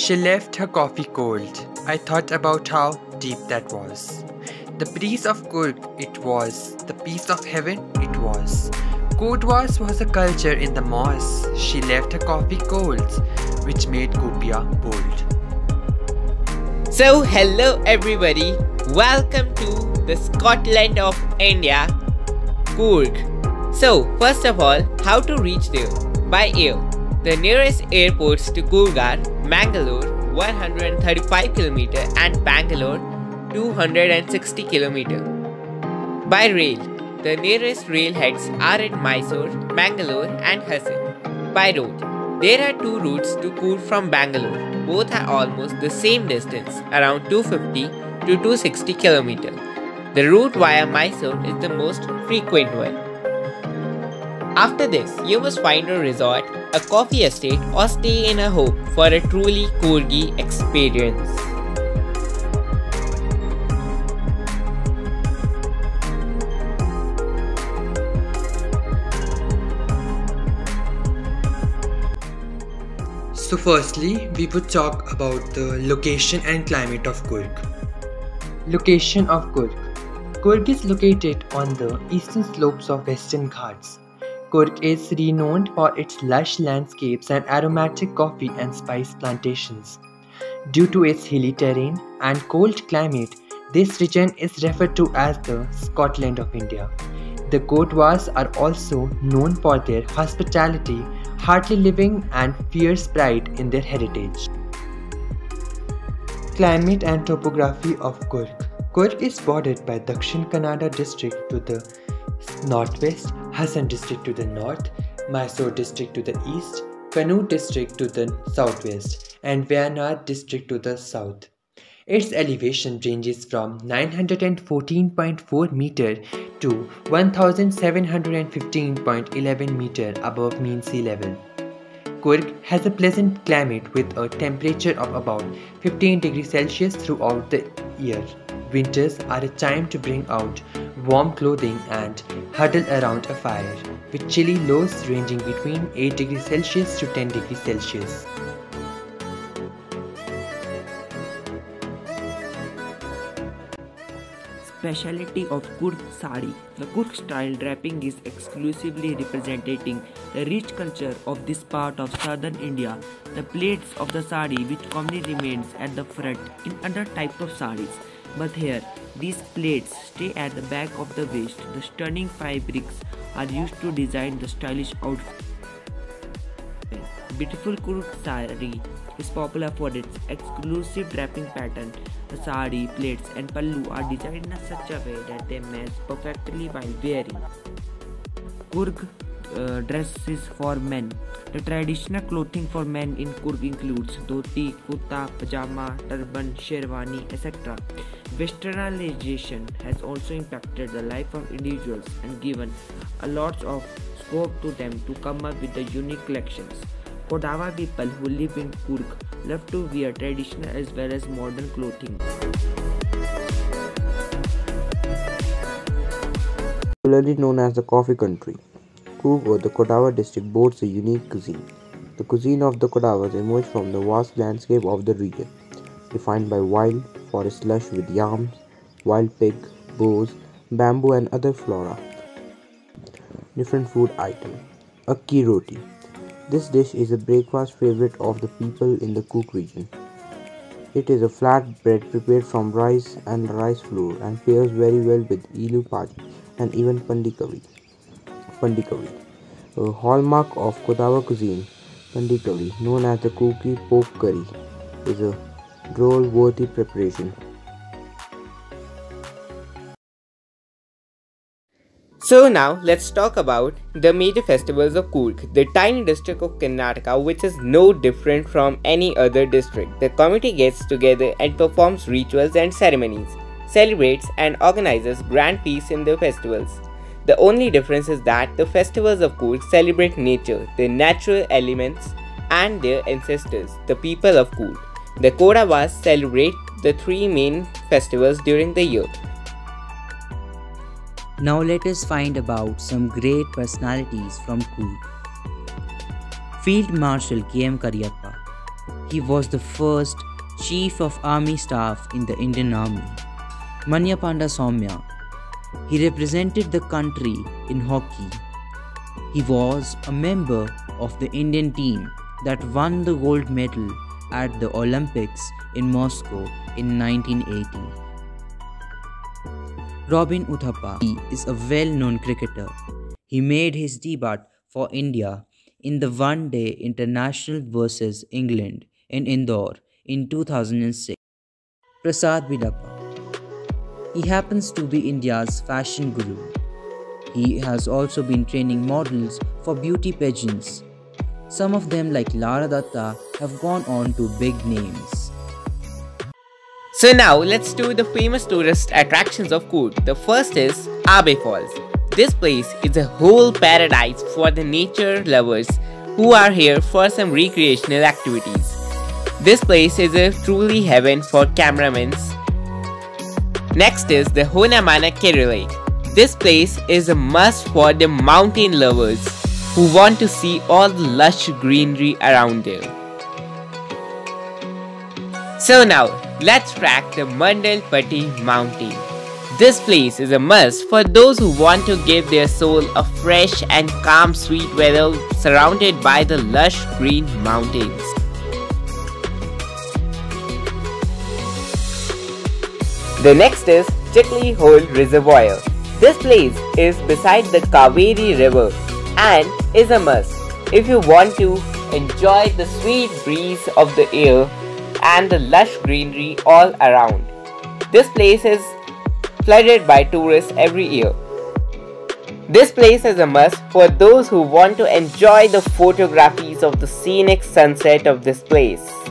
She left her coffee cold. I thought about how deep that was. The breeze of Coorg, it was. The peace of heaven, it was. Kodava was a culture in the moss. She left her coffee cold, which made Gopia bold. So hello everybody, welcome to the Scotland of India, Coorg. So first of all, how to reach there? By air. The nearest airports to Coorg are Mangalore 135 km and Bangalore 260 km. By rail, the nearest railheads are at Mysore, Mangalore and Hassan. By road, there are two routes to Coorg from Bangalore. Both are almost the same distance, around 250 to 260 km. The route via Mysore is the most frequent one. After this, you must find a resort, a coffee estate or stay in a home for a truly Coorgi experience. So firstly, we would talk about the location and climate of Coorg. Location of Coorg. Coorg is located on the eastern slopes of Western Ghats. Coorg is renowned for its lush landscapes and aromatic coffee and spice plantations. Due to its hilly terrain and cold climate, this region is referred to as the Scotland of India. The Kodavas are also known for their hospitality, hearty living and fierce pride in their heritage. Climate and topography of Coorg. Coorg is bordered by Dakshin Kannada district to the northwest, Hassan district to the north, Mysore district to the east, Kannur district to the southwest and Wayanad district to the south. Its elevation ranges from 914.4 meter to 1715.11 meter above mean sea level. Coorg has a pleasant climate with a temperature of about 15 degrees Celsius throughout the year. Winters are a time to bring out warm clothing and huddle around a fire, with chilly lows ranging between 8 degrees Celsius to 10 degrees Celsius. Speciality of Coorg sari. The Coorg style draping is exclusively representing the rich culture of this part of southern India. The plaits of the sari which commonly remains at the front in other types of saris, but here these plaits stay at the back of the waist. The stunning fabrics are used to design the stylish outfit. Beautiful Coorg sari is popular for its exclusive draping pattern. The sari, plaits and pallu are designed in such a way that they match perfectly while wearing. Coorg dresses for men. The traditional clothing for men in Coorg includes dhoti, kurta, pajama, turban, sherwani, etc. Westernization has also impacted the life of individuals and given a lot of scope to them to come up with the unique collections. Kodava people who live in Coorg love to wear traditional as well as modern clothing. Popularly known as the coffee country, Coorg or the Kodava district boasts a unique cuisine. The cuisine of the Kodavas emerged from the vast landscape of the region, defined by wild forest lush with yams, wild pig, boars, bamboo and other flora. Different food item. Akki Roti. This dish is a breakfast favorite of the people in the Coorg region. It is a flat bread prepared from rice and rice flour and pairs very well with elu bhaji and even Pandi curry. Pandi curry. A hallmark of Kodava cuisine, Pandi curry, known as the Kuki pork curry, is a droll-worthy preparation. So now let's talk about the major festivals of Coorg, the tiny district of Karnataka which is no different from any other district. The community gets together and performs rituals and ceremonies, celebrates and organizes grand feasts in the festivals. The only difference is that the festivals of Coorg celebrate nature, the natural elements and their ancestors, the people of Coorg. The Kodavas celebrate the three main festivals during the year. Now let us find about some great personalities from Coorg. Field Marshal K.M. Kariappa. He was the first Chief of Army Staff in the Indian Army. Manyapanda Somya. He represented the country in hockey. He was a member of the Indian team that won the gold medal at the Olympics in Moscow in 1980. Robin Uthappa. He is a well-known cricketer. He made his debut for India in the one-day international versus England in Indore in 2006. Prasad Bidappa. He happens to be India's fashion guru. He has also been training models for beauty pageants. Some of them, like Lara Dutta, have gone on to big names. So now let's do the famous tourist attractions of Coorg. The first is Abbe Falls. This place is a whole paradise for the nature lovers who are here for some recreational activities. This place is a truly heaven for cameramen. Next is the Honnamana Kere. This place is a must for the mountain lovers who want to see all the lush greenery around there. So now let's track the Mandalpati Mountain. This place is a must for those who want to give their soul a fresh and calm sweet weather surrounded by the lush green mountains. The next is Chiklihole Reservoir. This place is beside the Kaveri River and is a must if you want to enjoy the sweet breeze of the air and the lush greenery all around. This place is flooded by tourists every year. This place is a must for those who want to enjoy the photographies of the scenic sunset of this place.